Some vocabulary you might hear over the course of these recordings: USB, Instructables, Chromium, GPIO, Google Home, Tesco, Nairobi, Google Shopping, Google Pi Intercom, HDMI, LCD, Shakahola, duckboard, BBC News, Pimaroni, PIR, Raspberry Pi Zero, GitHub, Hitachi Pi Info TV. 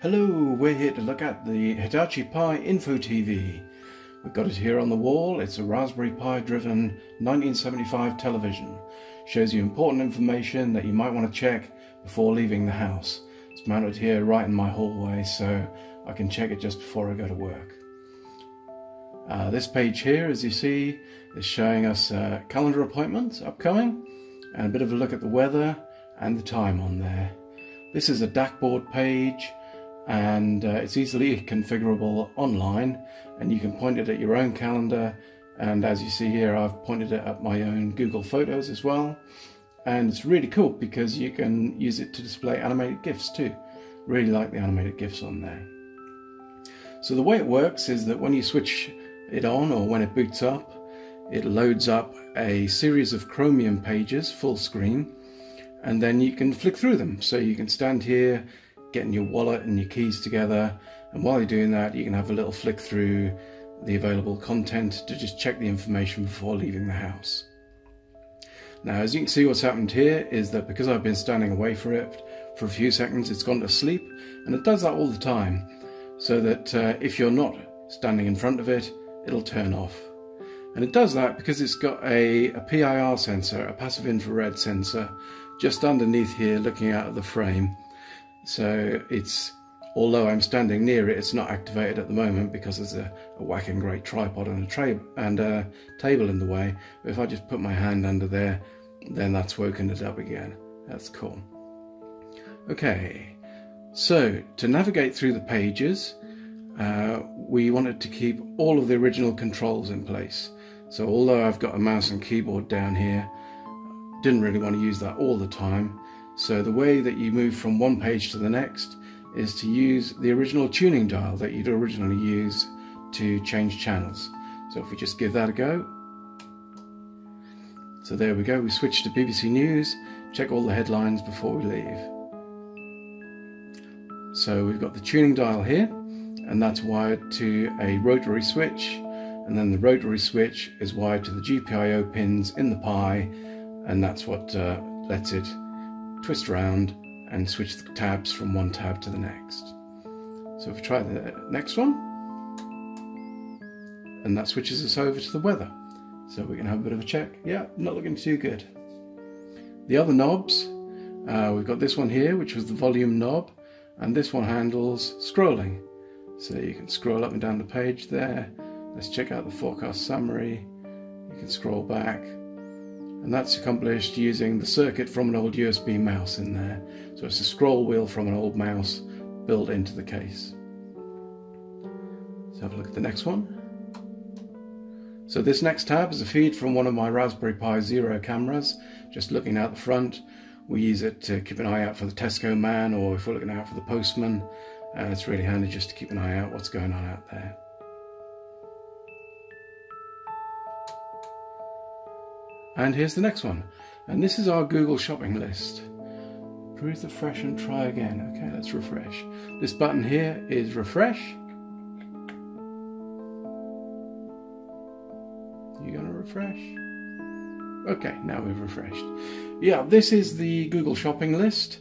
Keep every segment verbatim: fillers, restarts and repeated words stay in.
Hello, we're here to look at the Hitachi Pi Info T V. We've got it here on the wall. It's a Raspberry Pi driven nineteen seventy-five television. Shows you important information that you might want to check before leaving the house. It's mounted here right in my hallway, so I can check it just before I go to work. Uh, this page here, as you see, is showing us uh, calendar appointments upcoming and a bit of a look at the weather and the time on there. This is a duckboard page, and uh, it's easily configurable online, and you can point it at your own calendar, and as you see here I've pointed it at my own Google Photos as well. And it's really cool because you can use it to display animated GIFs too. Really like the animated GIFs on there. So the way it works is that when you switch it on or when it boots up, it loads up a series of Chromium pages full screen, and then you can flick through them. So you can stand here getting your wallet and your keys together, and while you're doing that you can have a little flick through the available content to just check the information before leaving the house. Now, as you can see, what's happened here is that because I've been standing away for it for a few seconds, it's gone to sleep, and it does that all the time, so that uh, if you're not standing in front of it, it'll turn off. And it does that because it's got a, a P I R sensor, a passive infrared sensor, just underneath here looking out of the frame. So it's, although I'm standing near it, it's not activated at the moment because there's a, a whacking great tripod and a tray and a table in the way. But if I just put my hand under there, then that's woken it up again. That's cool. Okay, so to navigate through the pages, uh, we wanted to keep all of the original controls in place. So although I've got a mouse and keyboard down here, didn't really want to use that all the time. So the way that you move from one page to the next is to use the original tuning dial that you'd originally used to change channels. So if we just give that a go. So there we go, we switch to B B C News, check all the headlines before we leave. So we've got the tuning dial here, and that's wired to a rotary switch, and then the rotary switch is wired to the G P I O pins in the Pi, and that's what uh, lets it twist around and switch the tabs from one tab to the next. So if we try the next one, and that switches us over to the weather. So we can have a bit of a check. Yeah, not looking too good. The other knobs, uh, we've got this one here, which was the volume knob, and this one handles scrolling. So you can scroll up and down the page there. Let's check out the forecast summary. You can scroll back. And that's accomplished using the circuit from an old U S B mouse in there. So it's a scroll wheel from an old mouse built into the case. Let's have a look at the next one. So this next tab is a feed from one of my Raspberry Pi Zero cameras. Just looking out the front, we use it to keep an eye out for the Tesco man, or if we're looking out for the postman. Uh, it's really handy just to keep an eye out what's going on out there. And here's the next one. And this is our Google Shopping list. Prove the fresh and try again. Okay, let's refresh. This button here is refresh. You're gonna refresh? Okay, now we've refreshed. Yeah, this is the Google Shopping list.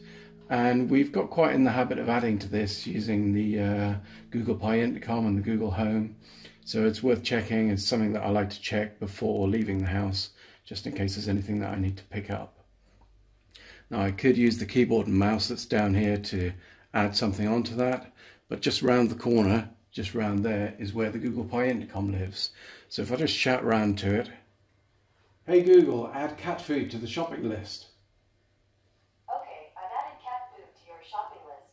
And we've got quite in the habit of adding to this using the uh, Google Pi Intercom and the Google Home. So it's worth checking. It's something that I like to check before leaving the house, just in case there's anything that I need to pick up. Now, I could use the keyboard and mouse that's down here to add something onto that, but just round the corner, just round there, is where the Google Pi Intercom lives. So if I just shout round to it, "Hey Google, add cat food to the shopping list." Okay, I've added cat food to your shopping list.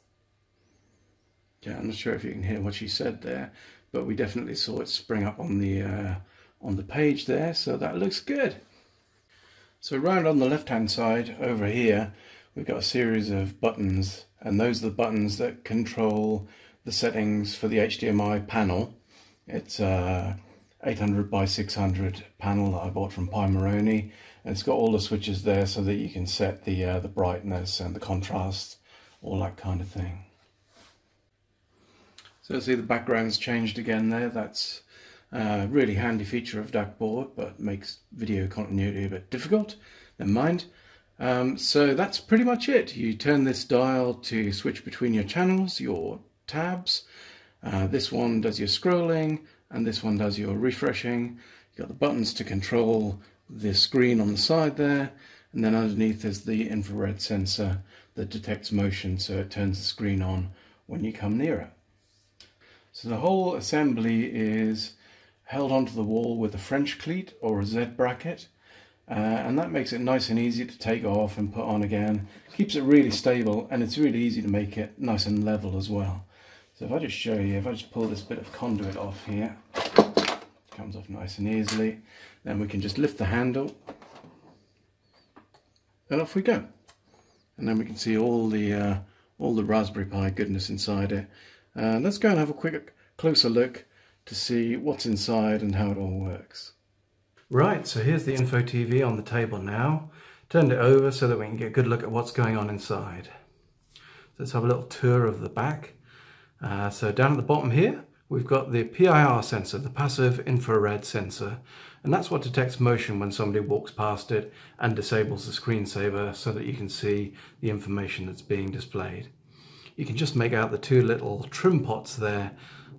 Yeah, I'm not sure if you can hear what she said there, but we definitely saw it spring up on the, uh, on the page there, so that looks good. So round on the left hand side over here, we've got a series of buttons, and those are the buttons that control the settings for the H D M I panel. It's a eight hundred by six hundred panel that I bought from Pimaroni, and it's got all the switches there so that you can set the, uh, the brightness and the contrast, all that kind of thing. So see, the background's changed again there. That's Uh, really handy feature of duckboard, but makes video continuity a bit difficult. Never mind. Um, so that's pretty much it. You turn this dial to switch between your channels, your tabs. Uh, this one does your scrolling, and this one does your refreshing. You've got the buttons to control the screen on the side there, and then underneath is the infrared sensor that detects motion, so it turns the screen on when you come near it. So the whole assembly is held onto the wall with a French cleat or a Z bracket, uh, and that makes it nice and easy to take off and put on again. Keeps it really stable, and it's really easy to make it nice and level as well. So if I just show you, if I just pull this bit of conduit off here, it comes off nice and easily. Then we can just lift the handle and off we go. And then we can see all the uh, all the Raspberry Pi goodness inside it. Uh, let's go and have a quick closer look to see what's inside and how it all works. Right, so here's the Info T V on the table now. Turned it over so that we can get a good look at what's going on inside. So let's have a little tour of the back. Uh, so down at the bottom here, we've got the P I R sensor, the passive infrared sensor, and that's what detects motion when somebody walks past it and disables the screensaver so that you can see the information that's being displayed. You can just make out the two little trim pots there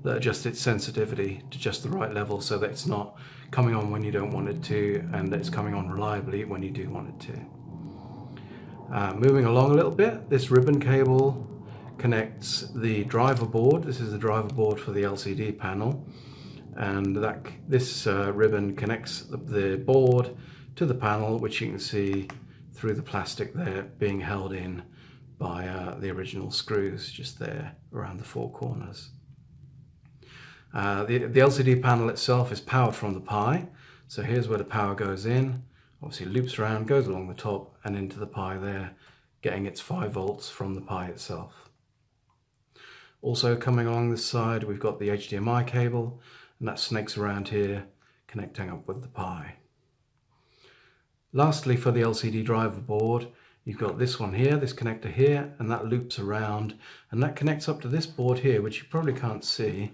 that adjust its sensitivity to just the right level so that it's not coming on when you don't want it to, and that it's coming on reliably when you do want it to. Uh, moving along a little bit, this ribbon cable connects the driver board. This is the driver board for the L C D panel, and that this uh, ribbon connects the, the board to the panel, which you can see through the plastic there being held in by uh, the original screws just there around the four corners. Uh, the, the L C D panel itself is powered from the Pi, so here's where the power goes in, obviously loops around, goes along the top and into the Pi there, getting its five volts from the Pi itself. Also coming along this side, we've got the H D M I cable, and that snakes around here, connecting up with the Pi. Lastly, for the L C D driver board, you've got this one here, this connector here, and that loops around, and that connects up to this board here, which you probably can't see,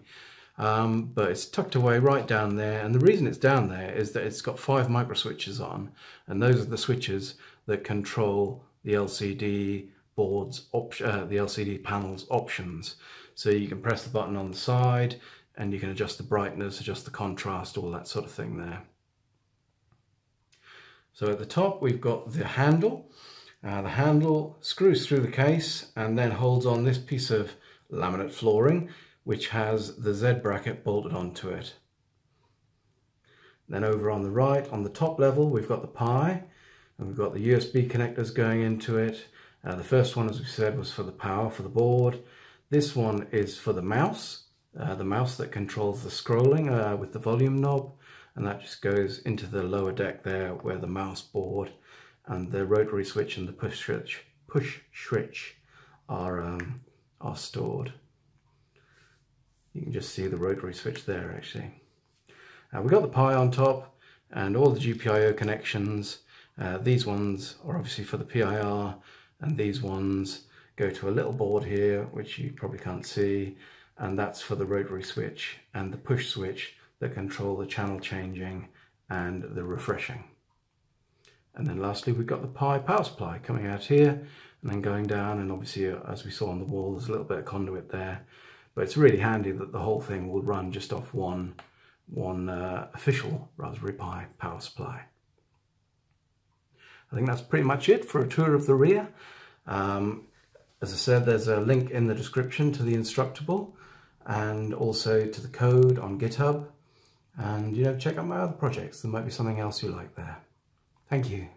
um, but it's tucked away right down there, and the reason it's down there is that it's got five micro switches on, and those are the switches that control the L C D boards, uh, the L C D panel's options. So you can press the button on the side and you can adjust the brightness, adjust the contrast, all that sort of thing there. So at the top we've got the handle. Uh, the handle screws through the case and then holds on this piece of laminate flooring which has the Z bracket bolted onto it. Then over on the right, on the top level, we've got the Pi and we've got the U S B connectors going into it. Uh, the first one, as we said, was for the power, for the board. This one is for the mouse, uh, the mouse that controls the scrolling uh, with the volume knob, and that just goes into the lower deck there where the mouse board and the rotary switch and the push switch, push switch are, um, are stored. You can just see the rotary switch there actually. Uh, we've got the Pi on top and all the G P I O connections. Uh, these ones are obviously for the P I R, and these ones go to a little board here, which you probably can't see, and that's for the rotary switch and the push switch that control the channel changing and the refreshing. And then lastly, we've got the Pi power supply coming out here and then going down, and obviously as we saw on the wall, there's a little bit of conduit there, but it's really handy that the whole thing will run just off one, one uh, official Raspberry Pi power supply. I think that's pretty much it for a tour of the rear. Um, as I said, there's a link in the description to the Instructable and also to the code on GitHub. And you know, check out my other projects. There might be something else you like there. Thank you.